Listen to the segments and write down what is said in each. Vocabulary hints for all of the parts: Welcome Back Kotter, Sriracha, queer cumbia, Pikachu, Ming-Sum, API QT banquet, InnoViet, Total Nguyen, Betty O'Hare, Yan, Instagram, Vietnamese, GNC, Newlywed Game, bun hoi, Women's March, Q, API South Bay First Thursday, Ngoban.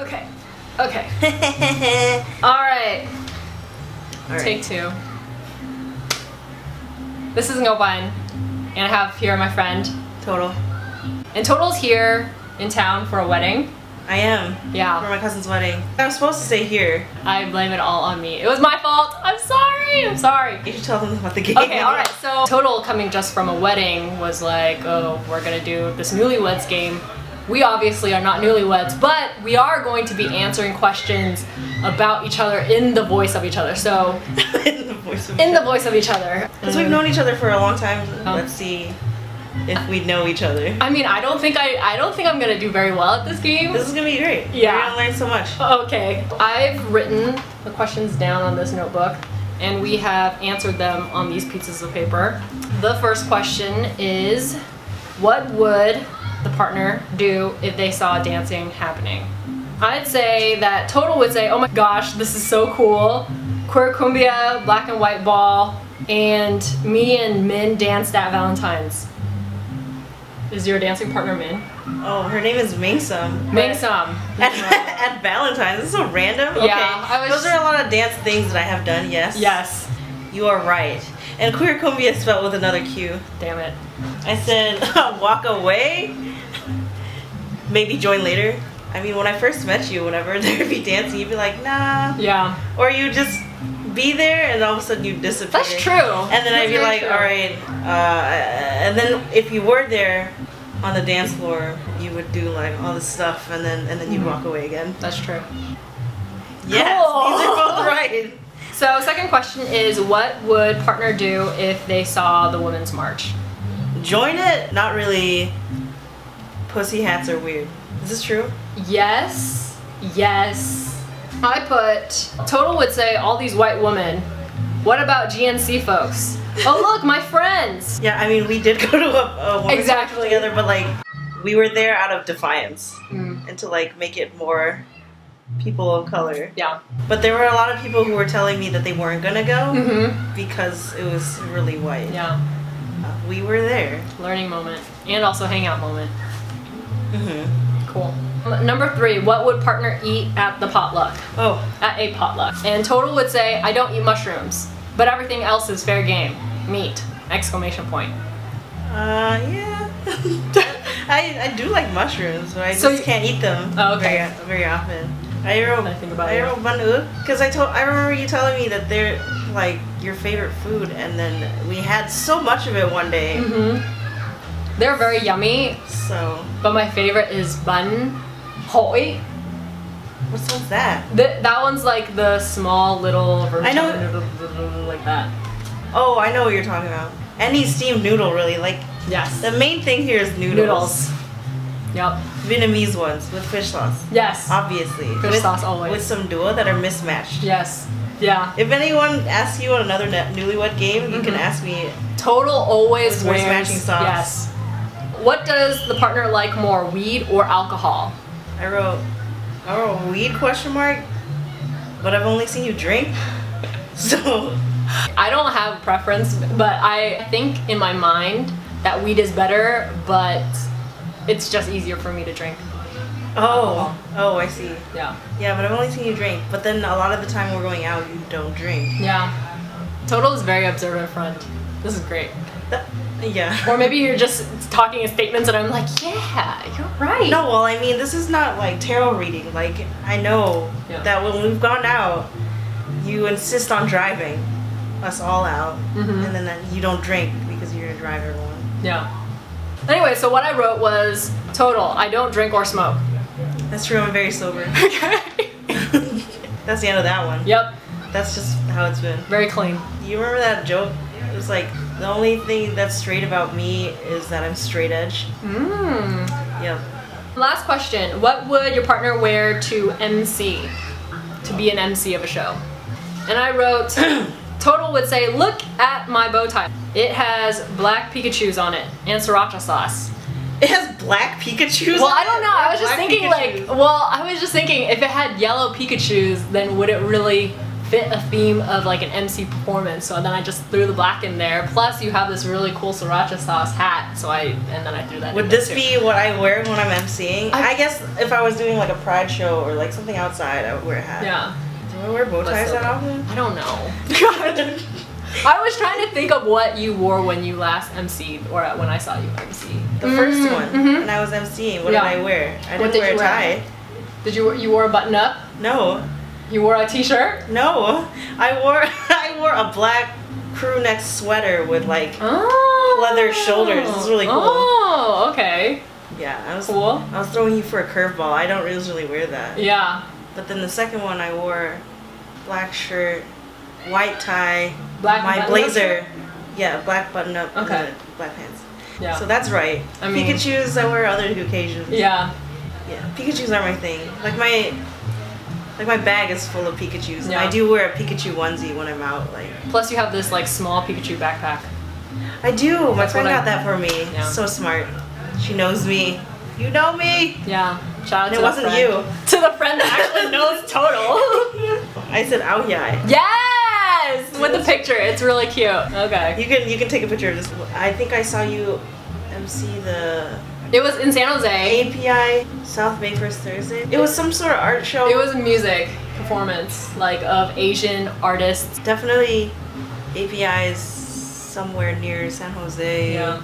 Okay. Okay. Alright. All right. Take two. This is Ngoban. And I have here my friend. Total. And Total's here in town for a wedding. I am. Yeah. For my cousin's wedding. I was supposed to stay here. I blame it all on me. It was my fault. I'm sorry. I'm sorry. You should tell them about the game. Okay, alright. So Total, coming just from a wedding, was like, oh, we're gonna do this newlyweds game. We obviously are not newlyweds, but we are going to be answering questions about each other in the voice of each other. So in the voice of each other. Because we've known each other for a long time. Let's see if we know each other. I mean, I don't think I'm gonna do very well at this game. This is gonna be great. Yeah. You're gonna learn so much. Okay. I've written the questions down on this notebook and we have answered them on these pieces of paper. The first question is, what would the partner do if they saw dancing happening? I'd say that Total would say, oh my gosh, this is so cool. Queer cumbia, black and white ball, and me and Min danced at Valentine's. Is your dancing partner Min? Oh, her name is Ming-Sum. Ming-Sum. At Valentine's, this is so random. Yeah, okay. Those are a lot of dance things that I have done, yes. Yes. You are right. And queer cumbia is spelled with another Q. Damn it. I said, walk away. Maybe join later. I mean, when I first met you, whenever there'd be dancing, you'd be like, nah. Yeah. Or you just be there and all of a sudden you disappear. That's true. And then I'd be like, alright. And then if you were there on the dance floor, you would do like all this stuff and then you'd walk away again. That's true. Yes, cool. These are both right. So second question is, what would partner do if they saw the Women's March? Join it? Not really. Pussy hats are weird. Is this true? Yes. Yes. I put, Total would say, all these white women. What about GNC folks? Oh look, my friends! Yeah, I mean, we did go to a women's march together, but like, we were there out of defiance. And to like, make it more people of color. Yeah. But there were a lot of people who were telling me that they weren't gonna go because it was really white. Yeah. We were there. Learning moment. And also hangout moment. Cool. Number three, what would partner eat at the potluck? Oh. At a potluck. And Total would say, I don't eat mushrooms, but everything else is fair game. Meat! ! Yeah. I do like mushrooms, but I just can't eat them very often. I wrote bun hoi because I remember you telling me that they're like your favorite food, and then we had so much of it one day. They're very yummy. So, but my favorite is bun hoi. What's that? That one's like the small little version. I know, like that. Oh, I know what you're talking about. Any steamed noodle, really. Like, yes. The main thing here is noodles. Yep. Vietnamese ones with fish sauce. Yes. Obviously. Fish sauce always. With some duo that are mismatched. Yes. Yeah. If anyone asks you on another newlywed game, you can ask me. Total always wears matching sauce. Yes. What does the partner like more, weed or alcohol? I wrote weed ? But I've only seen you drink. So I don't have a preference, but I think in my mind that weed is better, but it's just easier for me to drink. Oh, oh, I see. Yeah. Yeah, but I've only seen you drink. But then a lot of the time when we're going out, you don't drink. Yeah. Total is a very observant friend. This is great. Yeah. Or maybe you're just talking in statements and I'm like, yeah, you're right. No, well, I mean, this is not like tarot reading. Like, I know that when we've gone out, you insist on driving us all out. And then you don't drink because you're going to drive everyone. Yeah. Anyway, so what I wrote was, Total, I don't drink or smoke. That's true, I'm very sober. Okay. That's the end of that one. Yep. That's just how it's been. Very clean. You remember that joke? It was like, the only thing that's straight about me is that I'm straight edge. Yep. Last question. What would your partner wear to MC? To be an MC of a show? And I wrote, Total would say, look at my bow tie. It has black Pikachus on it and Sriracha sauce. It has black Pikachus? Well, I don't know. I was just thinking, like, well, I was just thinking if it had yellow Pikachus, then would it really fit a theme of like an MC performance, so then I just threw the black in there. Plus you have this really cool sriracha sauce hat, so I threw that. Would this be what I wear when I'm MCing? I guess if I was doing like a pride show or like something outside, I would wear a hat. Yeah. Do I wear bow ties that often? I don't know. I was trying to think of what you wore when you last MC'd, or when I saw you MC. The first one, when I was MCing, what did I wear? I didn't wear a tie. Did you wore a button up? No. You wore a t-shirt? No, I wore a black crew neck sweater with like leather shoulders. This is really cool. Oh, okay. Yeah, I was throwing you for a curveball. I don't really wear that. Yeah. But then the second one, I wore black shirt, white tie, my blazer. Yeah, black button up. Okay. Black pants. Yeah. So that's right. I mean, Pikachu's. I wear other occasions. Yeah. Yeah. Pikachu's are my thing. Like my bag is full of Pikachus, and I do wear a Pikachu onesie when I'm out. Like, plus you have this like small Pikachu backpack. I do. My friend got that for me. Yeah. So smart. She knows me. You know me. Yeah. Shout out to you. To the friend that actually knows total. I said "Ao Yai." Yes, with the picture. It's really cute. Okay. You can take a picture of this. I think I saw you MC the. It was in San Jose. API South Bay First Thursday. It was some sort of art show. It was a music performance, like of Asian artists. Definitely API is somewhere near San Jose. Yeah.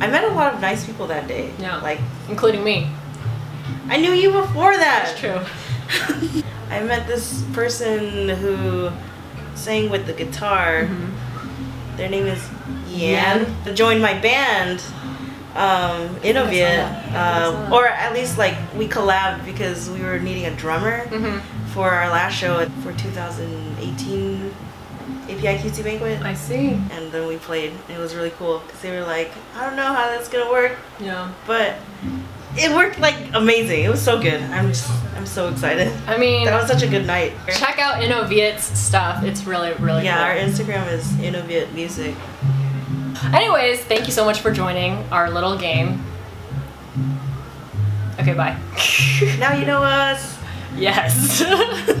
I met a lot of nice people that day. Yeah. Like including me. I knew you before that. That's true. I met this person who sang with the guitar. Mm-hmm. Their name is Yan. They joined my band. InnoViet, or at least like we collabed because we were needing a drummer for our last show for 2018 API QT banquet. I see. And then we played. It was really cool because they were like, I don't know how that's gonna work. Yeah. But it worked like amazing. It was so good. I'm so excited. I mean, that was such a good night. Check out InnoViet's stuff. It's really cool. Our Instagram is InnoViet Music. Anyways, thank you so much for joining our little game. Okay, bye. Now you know us. Yes.